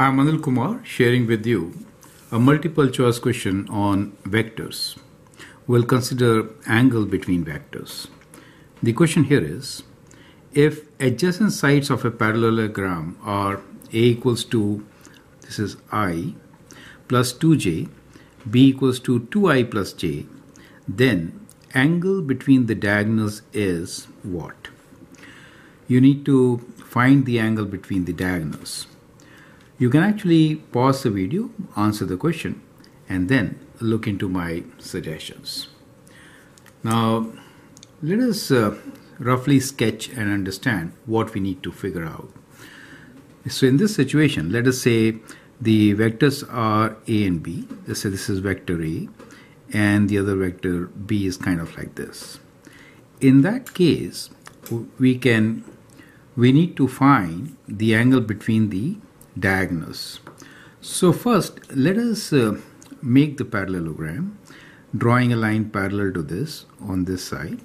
I am Anil Kumar sharing with you a multiple choice question on vectors. We'll consider angle between vectors. The question here is, if adjacent sides of a parallelogram are a equals to, this is I, plus 2j, b equals to 2i plus j, then angle between the diagonals is what? You need to find the angle between the diagonals. You can actually pause the video, answer the question, and then look into my suggestions. Now, let us roughly sketch and understand what we need to figure out. So in this situation, let us say the vectors are A and B. Let's say this is vector A and the other vector B is kind of like this. In that case, we need to find the angle between the diagonals. So first, let us make the parallelogram, drawing a line parallel to this on this side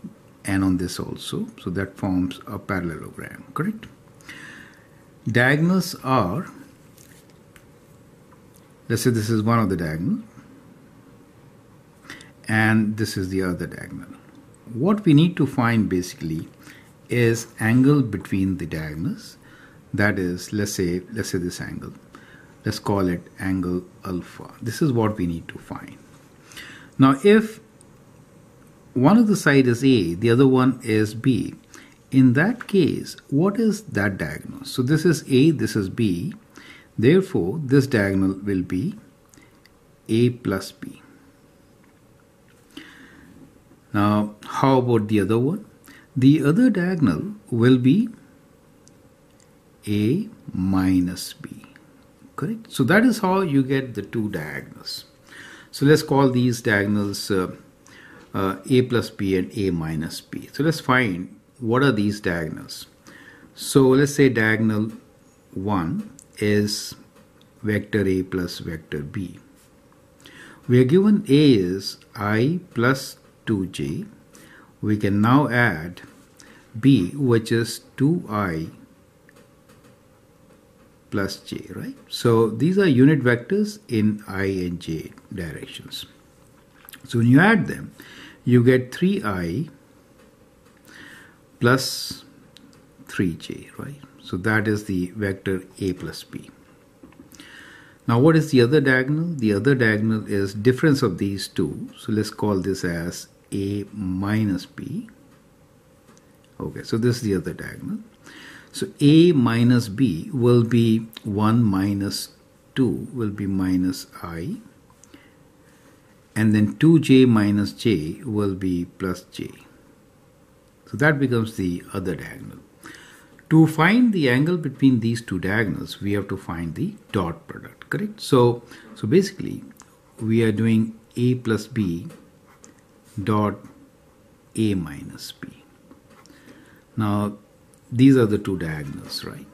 and on this also. So that forms a parallelogram, correct? Diagonals are, let's say this is one of the diagonal and this is the other diagonal. What we need to find basically is angle between the diagonals. That is, let's say this angle, let's call it angle alpha. This is what we need to find. Now, if one of the side is A, the other one is B, in that case, what is that diagonal? So this is A, this is B. Therefore, this diagonal will be A plus B. Now, how about the other one? The other diagonal will be A minus B, correct? So that is how you get the two diagonals. So let's call these diagonals A plus B and A minus B. So let's find what are these diagonals. So let's say diagonal 1 is vector A plus vector B. We are given A is I plus 2j. We can now add B, which is 2i plus j, right? So these are unit vectors in I and j directions. So when you add them, you get 3i plus 3j, right? So that is the vector A plus B. Now what is the other diagonal? The other diagonal is difference of these two. So let's call this as A minus B. Okay, so this is the other diagonal. So A minus B will be 1 minus 2 will be minus I. And then 2j minus j will be plus j. So that becomes the other diagonal. To find the angle between these two diagonals, we have to find the dot product, correct? So basically, we are doing A plus B dot A minus B. Now, these are the two diagonals, right?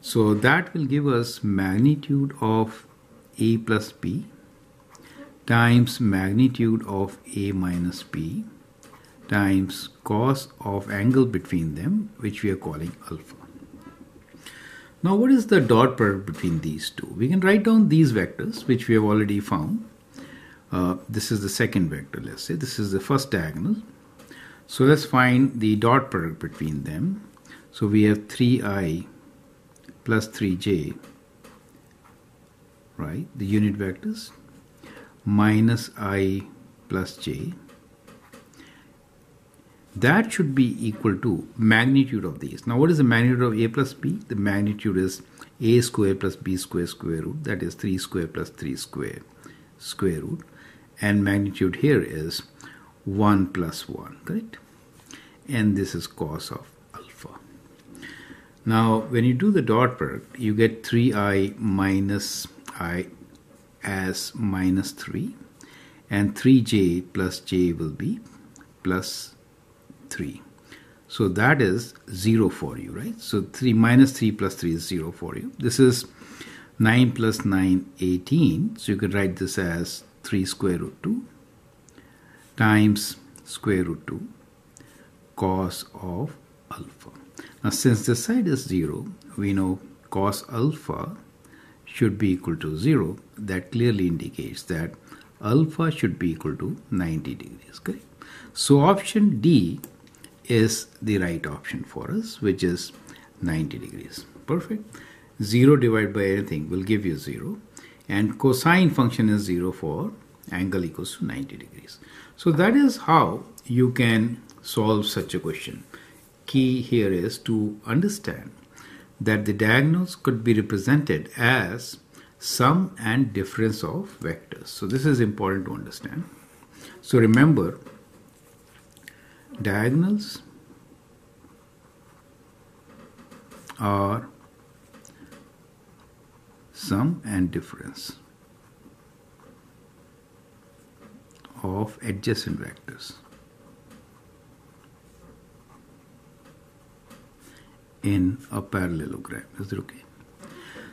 So that will give us magnitude of A plus B times magnitude of A minus B times cos of angle between them, which we are calling alpha. Now, what is the dot product between these two? We can write down these vectors, which we have already found. This is the second vector, let's say. This is the first diagonal. So let's find the dot product between them. So we have 3i plus 3j, right? The unit vectors, minus I plus j. That should be equal to magnitude of these. Now, what is the magnitude of A plus B? The magnitude is A square plus B square square root. That is 3 square plus 3 square square root. And magnitude here is 1 plus 1, correct? And this is cos of alpha. Now, when you do the dot product, you get 3i minus I as minus 3. And 3j plus j will be plus 3. So that is 0 for you, right? So 3 minus 3 plus 3 is 0 for you. This is 9 plus 9, 18. So you could write this as 3 square root 2 times square root 2 cos of alpha. Now, since this side is 0, we know cos alpha should be equal to 0, that clearly indicates that alpha should be equal to 90 degrees, correct? So option D is the right option for us, which is 90 degrees. Perfect. 0 divided by anything will give you 0, and cosine function is 0 for angle equals to 90 degrees. So that is how you can solve such a question. Key here is to understand that the diagonals could be represented as sum and difference of vectors. So this is important to understand. So remember, diagonals are sum and difference of adjacent vectors in a parallelogram. Is it okay?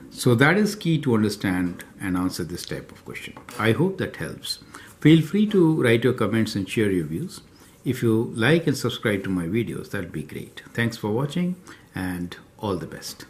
So that is key to understand and answer this type of question. I hope that helps. Feel free to write your comments and share your views. If you like and subscribe to my videos, that'd be great. Thanks for watching and all the best.